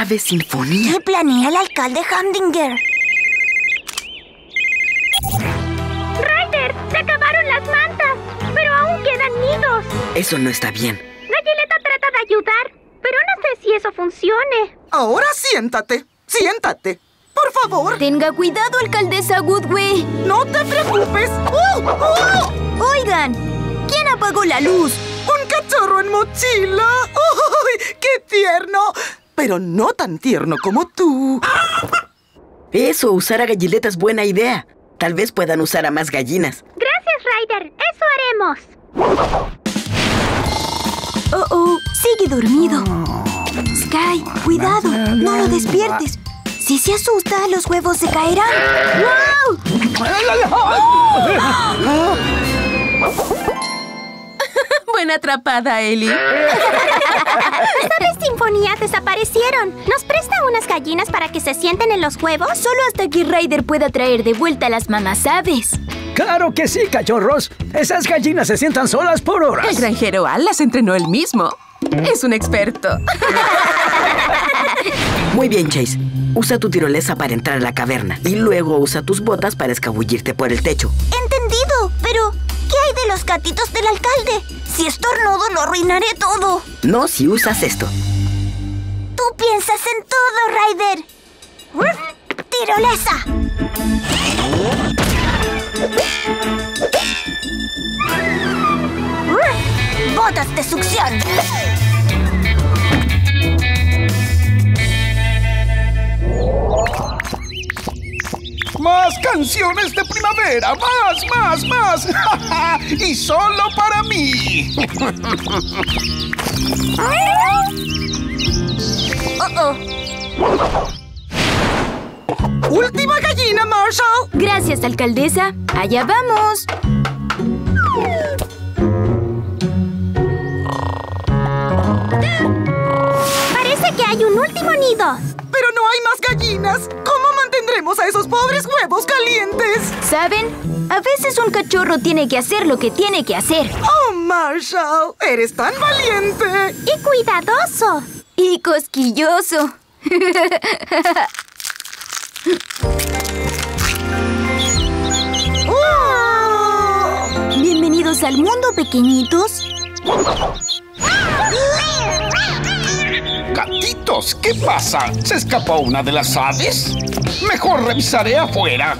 ave sinfonía. ¿Qué planea el alcalde Humdinger? ¡Ryder! ¡Se acabaron las mantas! ¡Pero aún quedan nidos! Eso no está bien. Violeta trata de ayudar, pero no sé si eso funcione. Ahora siéntate. Siéntate. Por favor. Tenga cuidado, alcaldesa Goodway. No te preocupes. ¡Oh! ¡Oh! Oigan, ¿quién apagó la luz? ¡Un cachorro en mochila! ¡Oh, qué tierno! Pero no tan tierno como tú. Eso, usar a Gallileta es buena idea. Tal vez puedan usar a más gallinas. Gracias, Ryder. Eso haremos. Oh, sigue dormido. Skye, cuidado. No lo despiertes. Si se asusta, los huevos se caerán. ¡Wow! ¡Oh! Buena atrapada, Ellie. Las aves sinfonía desaparecieron. ¿Nos presta unas gallinas para que se sienten en los huevos? Solo hasta que Ryder pueda traer de vuelta a las mamás aves. ¡Claro que sí, cachorros! ¡Esas gallinas se sientan solas por horas! El granjero Al las entrenó él mismo. Es un experto. Muy bien, Chase. Usa tu tirolesa para entrar a la caverna y luego usa tus botas para escabullirte por el techo. ¡Entendido! Pero, ¿qué hay de los gatitos del alcalde? Si estornudo, lo arruinaré todo. No si usas esto. ¡Tú piensas en todo, Ryder! ¡Tirolesa! ¡Botas de succión! ¡Más canciones de primavera! ¡Más, más! ¡Y solo para mí! ¡Oh! ¡Última gallina, Marshall! Gracias, alcaldesa. ¡Allá vamos! Parece que hay un último nido. ¡Pero no hay más gallinas! ¿Cómo mantendremos a esos pobres huevos calientes? ¿Saben? A veces un cachorro tiene que hacer lo que tiene que hacer. ¡Oh, Marshall! ¡Eres tan valiente! ¡Y cuidadoso! ¡Y cosquilloso! ¡Oh! Bienvenidos al mundo, pequeñitos. Gatitos, ¿qué pasa? ¿Se escapó una de las aves? Mejor revisaré afuera.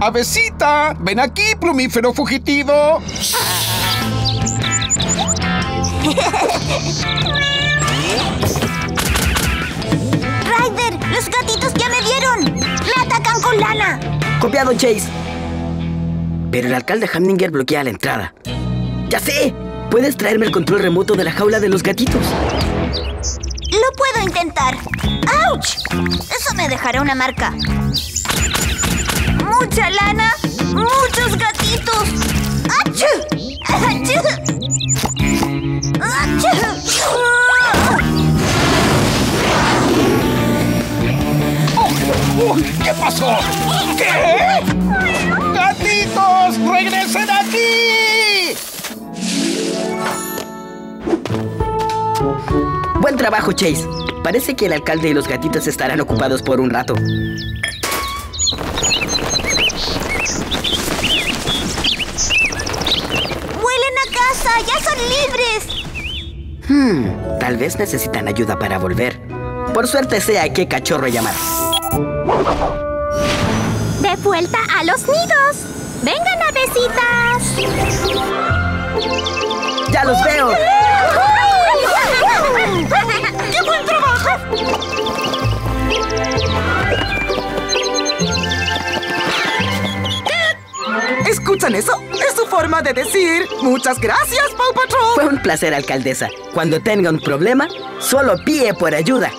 Avecita, ven aquí, plumífero fugitivo. ¡Ryder! ¡Los gatitos ya me vieron! ¡Me atacan con lana! ¡Copiado, Chase! Pero el alcalde Humdinger bloquea la entrada. ¡Ya sé! ¿Puedes traerme el control remoto de la jaula de los gatitos? ¡Lo puedo intentar! ¡Auch! Eso me dejará una marca. ¡Mucha lana! ¡Muchos gatitos! ¡Achú! ¡Achú! ¿Qué pasó? ¿Qué? ¡Gatitos! ¡Regresen aquí! Buen trabajo, Chase. Parece que el alcalde y los gatitos estarán ocupados por un rato. ¡Ya son libres! Tal vez necesitan ayuda para volver. Por suerte sé a qué cachorro llamar. ¡De vuelta a los nidos! ¡Vengan, avecitas! ¡Ya los veo! ¡Qué buen trabajo! ¿Escuchan eso? Es su forma de decir muchas gracias, Paw Patrol. Fue un placer, alcaldesa. Cuando tenga un problema, solo pide por ayuda.